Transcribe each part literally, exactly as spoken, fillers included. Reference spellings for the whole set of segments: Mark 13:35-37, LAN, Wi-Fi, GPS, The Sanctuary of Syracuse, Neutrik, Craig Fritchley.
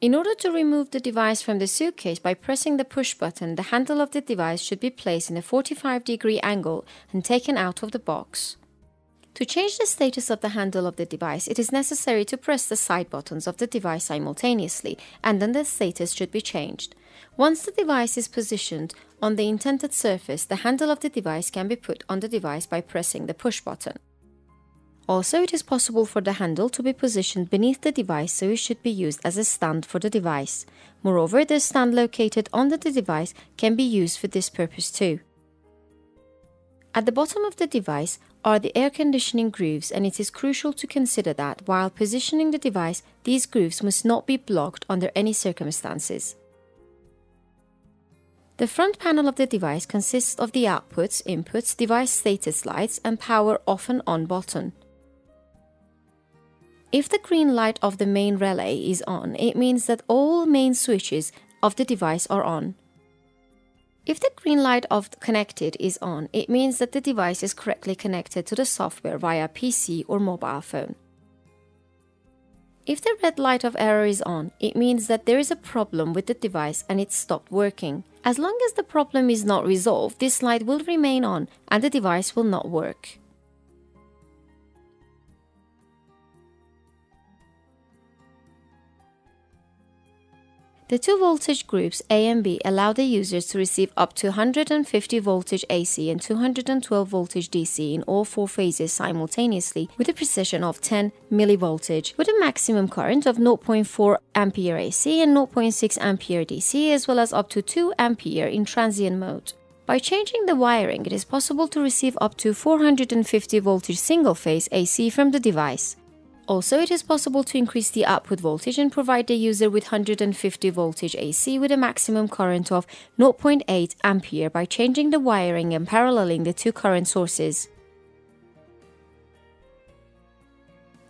In order to remove the device from the suitcase by pressing the push button, the handle of the device should be placed in a forty-five degree angle and taken out of the box. To change the status of the handle of the device, it is necessary to press the side buttons of the device simultaneously, and then the status should be changed. Once the device is positioned on the intended surface, the handle of the device can be put on the device by pressing the push button. Also, it is possible for the handle to be positioned beneath the device, so it should be used as a stand for the device. Moreover, the stand located under the device can be used for this purpose too. At the bottom of the device are the air conditioning grooves, and it is crucial to consider that while positioning the device, these grooves must not be blocked under any circumstances. The front panel of the device consists of the outputs, inputs, device status lights, and power off and on button. If the green light of the main relay is on, it means that all main switches of the device are on. If the green light of connected is on, it means that the device is correctly connected to the software via P C or mobile phone. If the red light of error is on, it means that there is a problem with the device and it stopped working. As long as the problem is not resolved, this light will remain on and the device will not work. The two voltage groups A and B allow the users to receive up to one hundred fifty voltage A C and two hundred twelve voltage D C in all four phases simultaneously with a precision of ten millivoltage, with a maximum current of zero point four ampere A C and zero point six ampere D C, as well as up to two ampere in transient mode. By changing the wiring, it is possible to receive up to four hundred fifty voltage single phase A C from the device. Also, it is possible to increase the output voltage and provide the user with one hundred fifty voltage A C with a maximum current of zero point eight ampere by changing the wiring and paralleling the two current sources.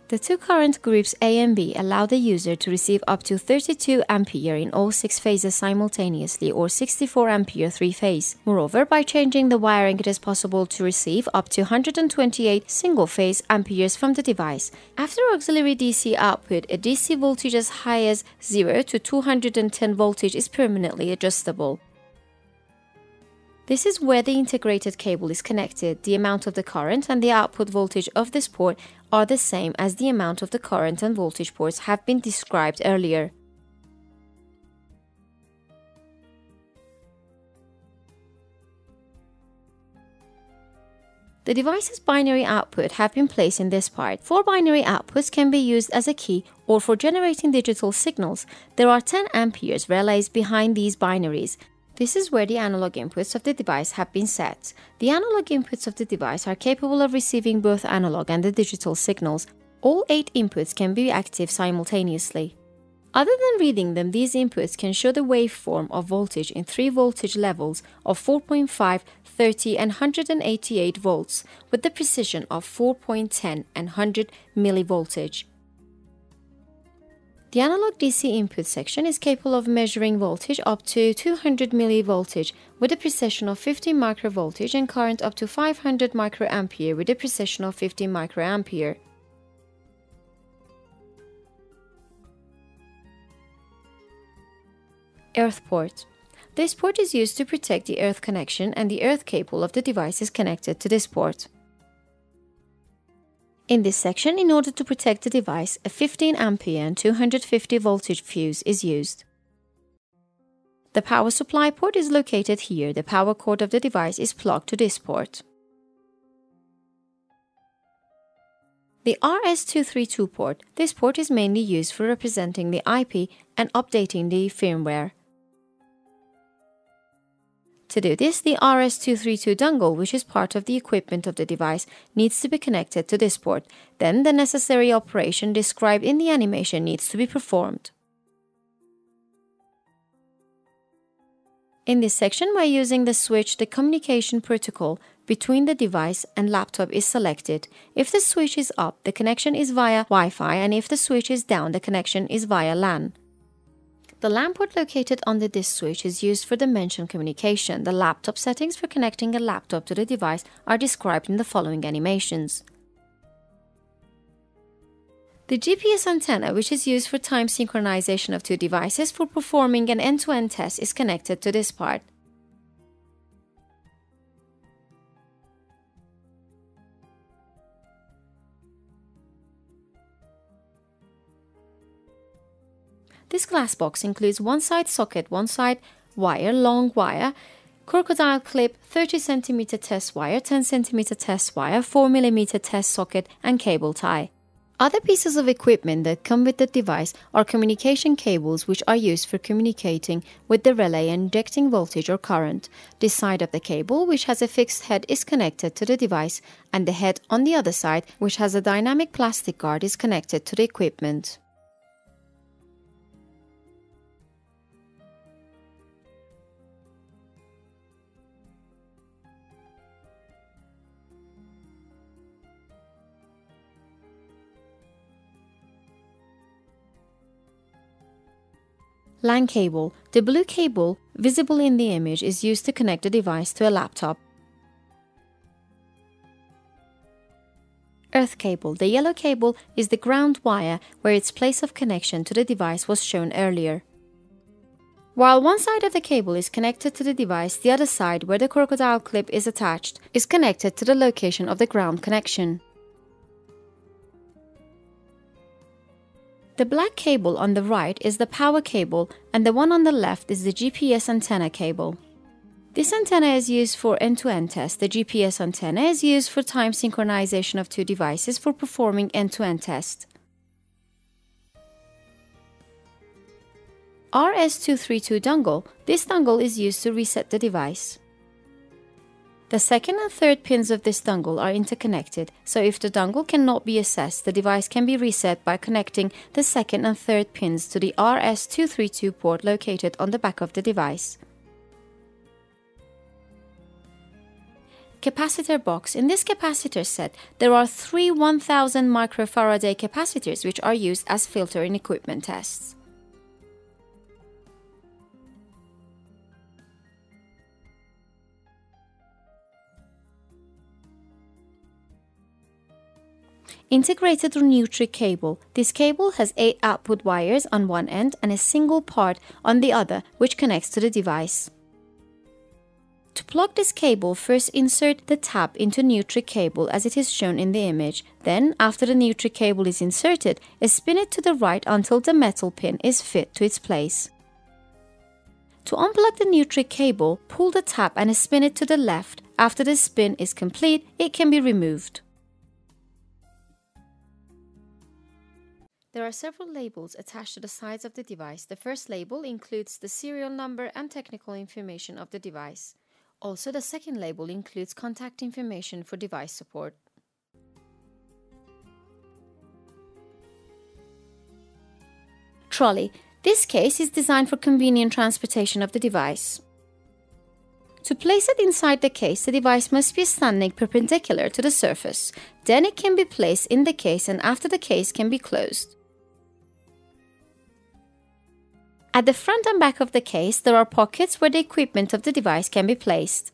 The two current groups A and B allow the user to receive up to thirty-two ampere in all six phases simultaneously or sixty-four ampere three-phase. Moreover, by changing the wiring, it is possible to receive up to one hundred twenty-eight single-phase amperes from the device. After auxiliary D C output, a D C voltage as high as zero to two hundred ten voltage is permanently adjustable. This is where the integrated cable is connected. The amount of the current and the output voltage of this port are the same as the amount of the current and voltage ports have been described earlier. The device's binary output have been placed in this part. Four binary outputs can be used as a key or for generating digital signals. There are ten amperes relays behind these binaries. This is where the analog inputs of the device have been set. The analog inputs of the device are capable of receiving both analog and the digital signals. All eight inputs can be active simultaneously. Other than reading them, these inputs can show the waveform of voltage in three voltage levels of four point five, thirty and one hundred eighty-eight volts with the precision of four point one zero and one hundred millivoltage. The analog D C input section is capable of measuring voltage up to two hundred millivoltage with a precision of fifty microvoltage and current up to five hundred microampere with a precision of fifty microampere. Earth port. This port is used to protect the earth connection, and the earth cable of the device is connected to this port. In this section, in order to protect the device, a fifteen ampere and two hundred fifty voltage fuse is used. The power supply port is located here. The power cord of the device is plugged to this port. The R S two thirty-two port. This port is mainly used for representing the I P and updating the firmware. To do this, the R S two thirty-two dongle, which is part of the equipment of the device, needs to be connected to this port. Then the necessary operation described in the animation needs to be performed. In this section, by using the switch, the communication protocol between the device and laptop is selected. If the switch is up, the connection is via Wi-Fi, and if the switch is down, the connection is via LAN. The LAN port located under this switch is used for the mentioned communication. The laptop settings for connecting a laptop to the device are described in the following animations. The G P S antenna, which is used for time synchronization of two devices for performing an end-to-end test, is connected to this part. This glass box includes one side socket, one side wire, long wire, crocodile clip, thirty centimeter test wire, ten centimeter test wire, four millimeter test socket, and cable tie. Other pieces of equipment that come with the device are communication cables, which are used for communicating with the relay and injecting voltage or current. This side of the cable, which has a fixed head, is connected to the device, and the head on the other side, which has a dynamic plastic guard, is connected to the equipment. LAN cable. The blue cable, visible in the image, is used to connect the device to a laptop. Earth cable. The yellow cable is the ground wire, where its place of connection to the device was shown earlier. While one side of the cable is connected to the device, the other side, where the crocodile clip is attached, is connected to the location of the ground connection. The black cable on the right is the power cable, and the one on the left is the G P S antenna cable. This antenna is used for end-to-end tests. The G P S antenna is used for time synchronization of two devices for performing end-to-end tests. R S two thirty-two dongle. This dongle is used to reset the device. The second and third pins of this dongle are interconnected, so if the dongle cannot be accessed, the device can be reset by connecting the second and third pins to the R S two thirty-two port located on the back of the device. Capacitor box. In this capacitor set, there are three one thousand microfaraday capacitors, which are used as filter in equipment tests. Integrated or Neutrik cable. This cable has eight output wires on one end and a single part on the other, which connects to the device. To plug this cable, first insert the tab into Neutrik cable as it is shown in the image. Then, after the Neutrik cable is inserted, spin it to the right until the metal pin is fit to its place. To unplug the Neutrik cable, pull the tab and spin it to the left. After the spin is complete, it can be removed. There are several labels attached to the sides of the device. The first label includes the serial number and technical information of the device. Also, the second label includes contact information for device support. Trolley. This case is designed for convenient transportation of the device. To place it inside the case, the device must be standing perpendicular to the surface. Then it can be placed in the case, and after the case can be closed. At the front and back of the case, there are pockets where the equipment of the device can be placed.